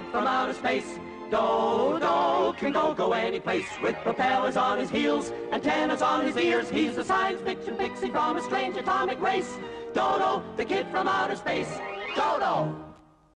ship from outer space. Dodo can go any place, with propellers on his heels, antennas on his ears. He's a science fiction pixie from a strange atomic race. Dodo, the kid from outer space. Dodo!